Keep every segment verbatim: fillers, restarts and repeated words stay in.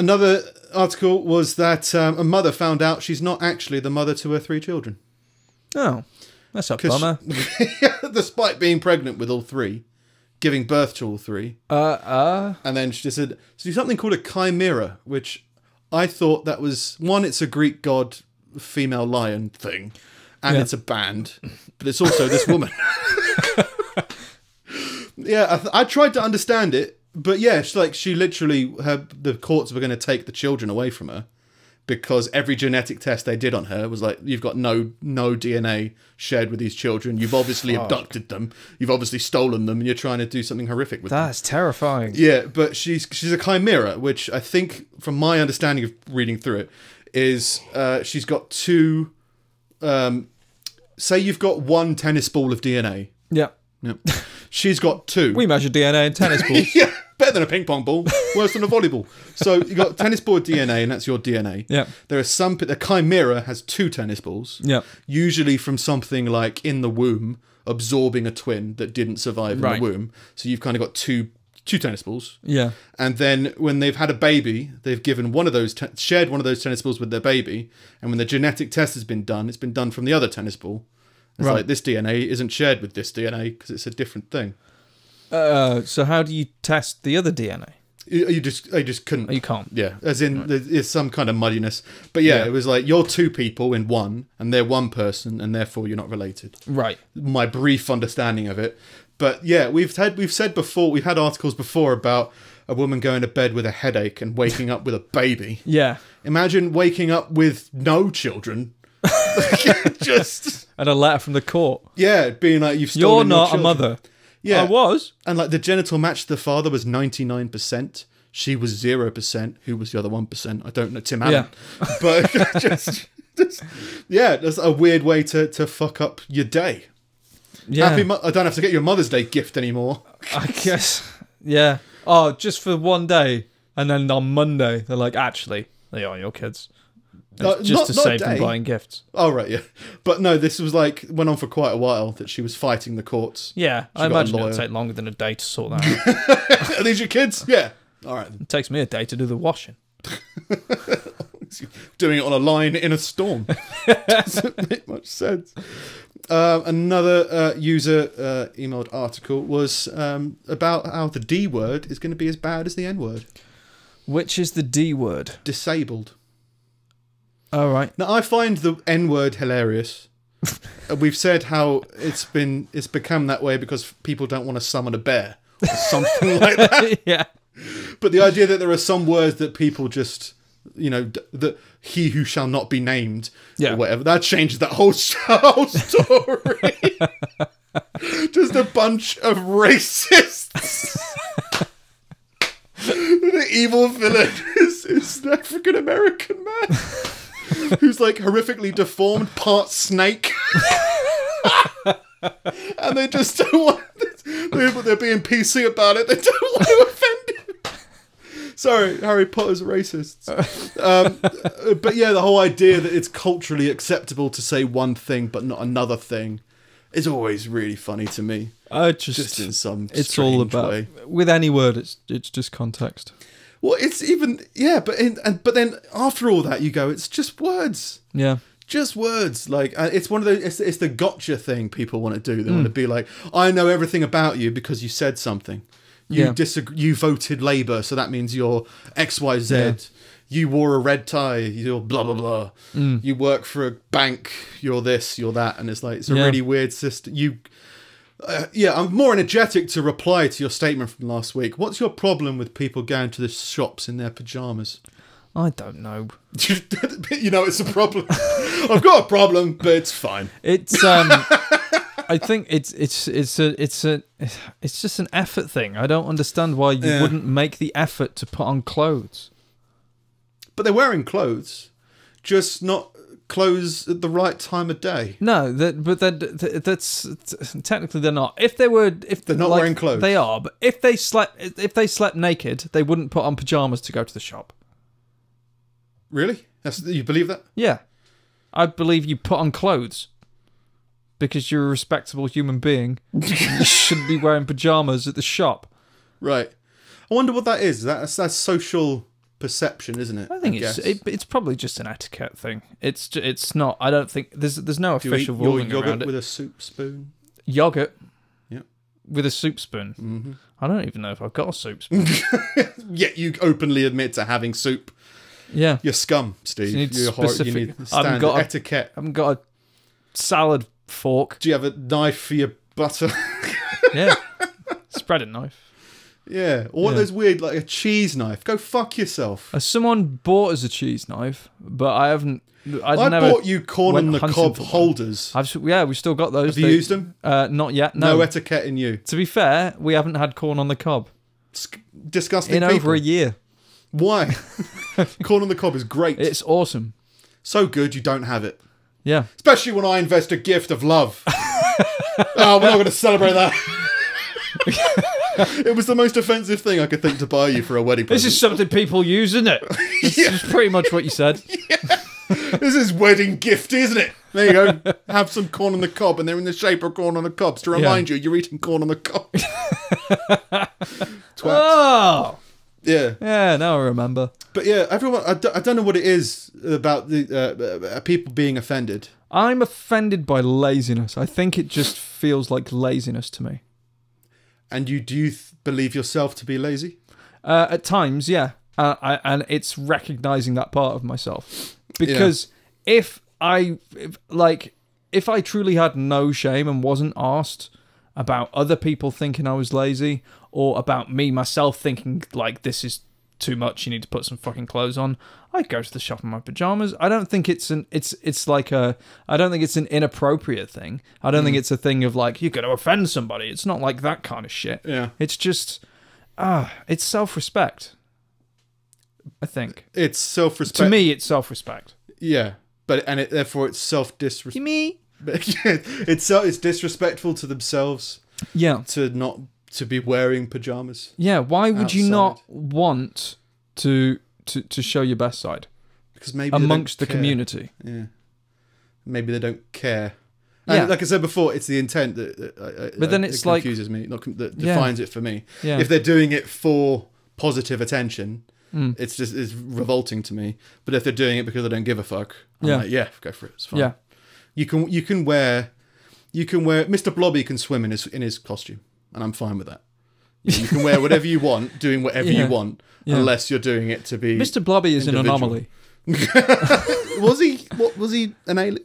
Another article was that um, a mother found out she's not actually the mother to her three children. Oh, that's a bummer. She, despite being pregnant with all three, giving birth to all three. Uh, uh. And then she said, so do something called a chimera, which I thought that was, one, it's a Greek god female lion thing, and yeah. it's a band, but it's also this woman. Yeah, I, th I tried to understand it, but yeah, she, like she literally, her, the courts were going to take the children away from her because every genetic test they did on her was like, you've got no no D N A shared with these children. You've obviously Fuck. abducted them. You've obviously stolen them, and you're trying to do something horrific with That's them. That's terrifying. Yeah, but she's she's a chimera, which I think, from my understanding of reading through it, is uh, she's got two. Um, say you've got one tennis ball of D N A. Yeah. Yep. She's got two. We measure D N A in tennis balls. Yeah, better than a ping pong ball, worse than a volleyball. So you got tennis ball D N A, and that's your D N A. Yeah. There are some. The chimera has two tennis balls. Yeah. Usually from something like in the womb, absorbing a twin that didn't survive in right. the womb. So you've kind of got two two tennis balls. Yeah. And then when they've had a baby, they've given one of those te shared one of those tennis balls with their baby. And when the genetic test has been done, it's been done from the other tennis ball. It's right. like this D N A isn't shared with this D N A because it's a different thing. Uh, so how do you test the other D N A? You, you just, I just couldn't. You can't. Yeah, as in right. there's some kind of muddiness. But yeah, yeah, it was like you're two people in one, and they're one person, and therefore you're not related. Right. My brief understanding of it. But yeah, we've had we've said before we've had articles before about a woman going to bed with a headache and waking up with a baby. Yeah. Imagine waking up with no children. Just and a letter from the court. Yeah, being like you've stolen. You're not your a mother. Yeah, I was. And like the genital match, the father was ninety nine percent. She was zero percent. Who was the other one percent? I don't know. Tim Allen. Yeah. But just, just, yeah, that's a weird way to to fuck up your day. Yeah, Happy I don't have to get your Mother's Day gift anymore. I guess. Yeah. Oh, just for one day, and then on Monday they're like, actually, they are your kids. No, just not, to not save from buying gifts. Oh, right, yeah. But no, this was like, went on for quite a while that she was fighting the courts. Yeah, she I imagine it'll take longer than a day to sort that out. Are these your kids? Yeah. All right. It takes me a day to do the washing. Doing it on a line in a storm. Doesn't make much sense. Uh, another uh, user uh, emailed article was um, about how the D word is going to be as bad as the N word. Which is the D word? Disabled. All right. Now I find the N word hilarious. We've said how it's been it's become that way because people don't want to summon a bear or something like that. Yeah. But the idea that there are some words that people just, you know, that he who shall not be named, yeah, or whatever, that changes that whole whole story. Just a bunch of racists. The evil villain is, is an African American man. Who's like horrifically deformed, part snake. And they just don't want this. They're being P C about it. They don't want to offend him. Sorry, Harry Potter's racists. Um, but yeah, the whole idea that it's culturally acceptable to say one thing but not another thing is always really funny to me. I just, just in some it's all about way. With any word, it's it's just context. Well, it's even, yeah, but in, and but then after all that, you go, it's just words. Yeah, just words. Like uh, it's one of the it's, it's the gotcha thing people want to do. They mm. want to be like, I know everything about you because you said something. You yeah. disagree. You voted Labour, so that means you're X Y Z. Yeah. You wore a red tie. You're blah blah blah. Mm. You work for a bank. You're this. You're that. And it's like it's a yeah. really weird system. You. Uh, yeah, I'm more energetic to reply to your statement from last week. What's your problem with people going to the shops in their pyjamas? I don't know. You know, it's a problem. I've got a problem, but it's fine. It's um, I think it's it's it's a it's a it's just an effort thing. I don't understand why you yeah. wouldn't make the effort to put on clothes. But they're wearing clothes, just not. Clothes at the right time of day. No, that, but that, that's technically they're not. If they were, if they're not like, wearing clothes, they are. But if they slept, if they slept naked, they wouldn't put on pajamas to go to the shop. Really? That's, you believe that? Yeah, I believe you put on clothes because you're a respectable human being. You shouldn't be wearing pajamas at the shop. Right. I wonder what that is. That's that's social perception, isn't it? I think I it's it, it's probably just an etiquette thing. It's it's not. I don't think there's there's no official Do you eat ruling your yogurt with it. a soup spoon. Yogurt. Yeah. With a soup spoon. Mm-hmm. I don't even know if I've got a soup spoon. Yet you openly admit to having soup. Yeah. You're scum, Steve. You need You're specific. You need standard got etiquette. I haven't got a salad fork. Do you have a knife for your butter? Yeah. Spreading knife. Yeah, or one yeah. of those weird, like a cheese knife. Go fuck yourself. Someone bought us a cheese knife, but I haven't. I'd I never bought you corn on the cob holders. I've, yeah, we've still got those. Have you they, used them? Uh, not yet. No. No etiquette in you. To be fair, we haven't had corn on the cob. It's disgusting. In people. over a year. Why? Corn on the cob is great. It's awesome. So good, you don't have it. Yeah. Especially when I invest a gift of love. Oh, we're not going to celebrate that. It was the most offensive thing I could think to buy you for a wedding present. This is something people use, isn't it? This yeah. is pretty much what you said. Yeah. This is wedding gift, isn't it? There you go. Have some corn on the cob, and they're in the shape of corn on the cobs to remind yeah. you you're eating corn on the cob. Twats. Oh! Yeah. Yeah, now I remember. But yeah, everyone, I, d I don't know what it is about the uh, uh, people being offended. I'm offended by laziness. I think it just feels like laziness to me. And you do you believe yourself to be lazy? Uh, at times, yeah. Uh, I, and it's recognizing that part of myself. Because yeah. if I, if, like, if I truly had no shame and wasn't asked about other people thinking I was lazy, or about me, myself, thinking, like, this is too much, you need to put some fucking clothes on, I'd go to the shop in my pajamas. I don't think it's an it's it's like a I don't think it's an inappropriate thing. I don't mm. think it's a thing of like you're going to offend somebody. It's not like that kind of shit. Yeah, it's just ah, uh, it's self-respect. I think it's self-respect. To me, it's self-respect. Yeah, but and it, therefore it's self-disrespect. To me, it's so it's disrespectful to themselves. Yeah, to not. To be wearing pajamas. Yeah, why would outside. you not want to, to to show your best side? Because maybe amongst the care. community. Yeah, maybe they don't care. Yeah. And like I said before, it's the intent that, that but uh, then it's it confuses like, me. Not that defines yeah. it for me. Yeah. If they're doing it for positive attention, mm. it's just it's revolting to me. But if they're doing it because they don't give a fuck, I'm yeah. like, yeah, go for it. It's fine. Yeah, you can you can wear you can wear Mister Blobby can swim in his in his costume. And I'm fine with that. You can wear whatever you want, doing whatever yeah. you want, yeah. unless you're doing it to be. Mister Blobby is individual. An anomaly. Was he? What was he? An alien?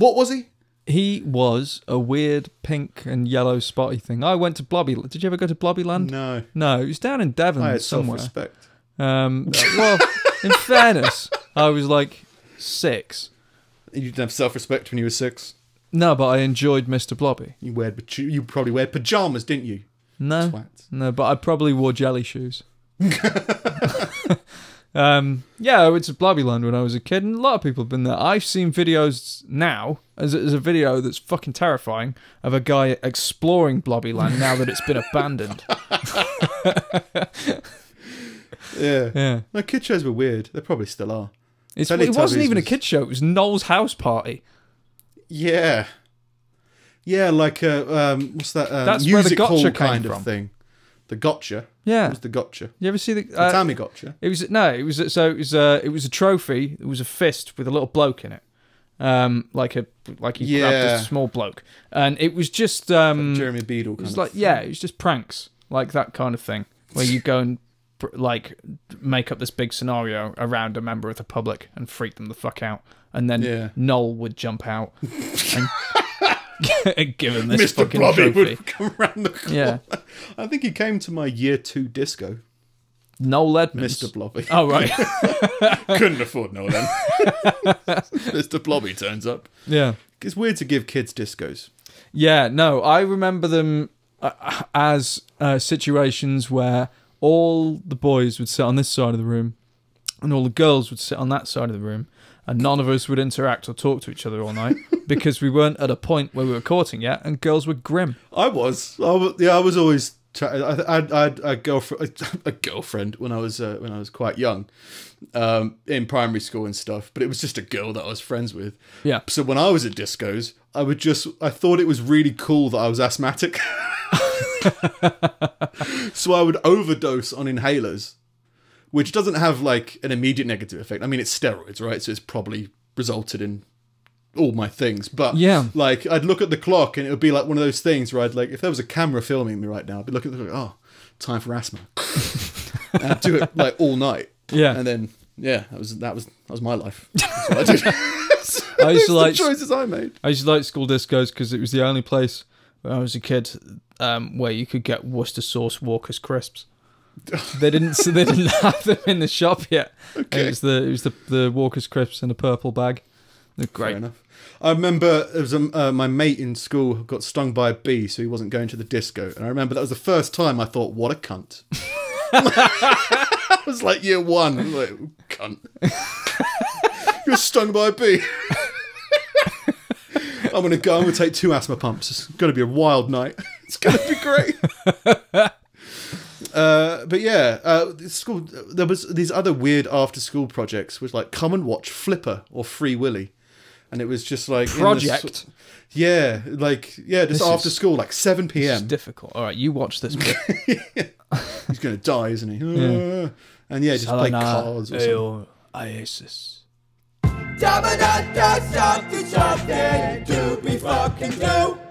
What was he? He was a weird pink and yellow spotty thing. I went to Blobby. Did you ever go to Blobbyland? No. No, it was down in Devon I had somewhere. Self-respect. Um, no. Well, in fairness, I was like six. You didn't have self-respect when you were six. No, but I enjoyed Mister Blobby. You wear, you probably wear pajamas, didn't you? No, Swats. no, but I probably wore jelly shoes. um, yeah, I went to Blobbyland when I was a kid, and a lot of people have been there. I've seen videos now, as, as a video that's fucking terrifying, of a guy exploring Blobbyland now that it's been abandoned. yeah, yeah. No, kid shows were weird. They probably still are. It's, it wasn't even was... a kid show. It was Noel's House Party. Yeah, yeah, like uh, um, what's that? Uh, That's music where the gotcha hall kind of from. thing. The gotcha. Yeah, it was the gotcha. You ever see the uh, Tammy gotcha? It was no, it was so it was a it was a trophy. It was a fist with a little bloke in it, um, like a like he yeah. grabbed a small bloke, and it was just um, like Jeremy Beadle. Kind it was like thing. yeah, it was just pranks, like that kind of thing, where you go and like make up this big scenario around a member of the public and freak them the fuck out. And then yeah. Noel would jump out and give him this Mister fucking Blobby trophy. Would come around the corner. Yeah. I think he came to my year two disco. Noel Edmonds. Mister Blobby. Oh, right. Couldn't afford Noel Edmonds. Mister Blobby turns up. Yeah. It's weird to give kids discos. Yeah, no, I remember them uh, as uh, situations where all the boys would sit on this side of the room and all the girls would sit on that side of the room. And none of us would interact or talk to each other all night because we weren't at a point where we were courting yet, and girls were grim. I was, I was yeah, I was always. I, I, I had a girlfriend, a girlfriend when I was uh, when I was quite young, um, in primary school and stuff. But it was just a girl that I was friends with. Yeah. So when I was at discos, I would just. I thought it was really cool that I was asthmatic, so I would overdose on inhalers. which doesn't have like an immediate negative effect. I mean, it's steroids, right? So it's probably resulted in all my things. But yeah, like I'd look at the clock and it would be like one of those things where I'd like, if there was a camera filming me right now, I'd be looking at the clock, oh, time for asthma. And I'd do it like all night. Yeah. And then, yeah, that was, that was, that was my life. That's what I did. I used to like the choices I made. I used to like school discos because it was the only place when I was a kid um, where you could get Worcester sauce Walker's crisps. They didn't, so they didn't have them in the shop yet. Okay. It was the it was the, the Walker's crisps in a purple bag. They're great. Fair enough. I remember it was a, uh, my mate in school got stung by a bee, so he wasn't going to the disco. And I remember that was the first time I thought, "What a cunt." I was like year one, I was like, "Cunt." You're stung by a bee. I'm gonna go. I'm gonna take two asthma pumps. It's gonna be a wild night. It's gonna be great. Uh, but yeah, uh, school. There was these other weird after-school projects, which like come and watch Flipper or Free Willy, and it was just like project. The, yeah, like yeah, just this after is, school, like seven p m It's difficult. All right, you watch this. Bit. He's gonna die, isn't he? Yeah. And yeah, just Salana, play cards or something. Isis. Da da da da something something to be fucking do.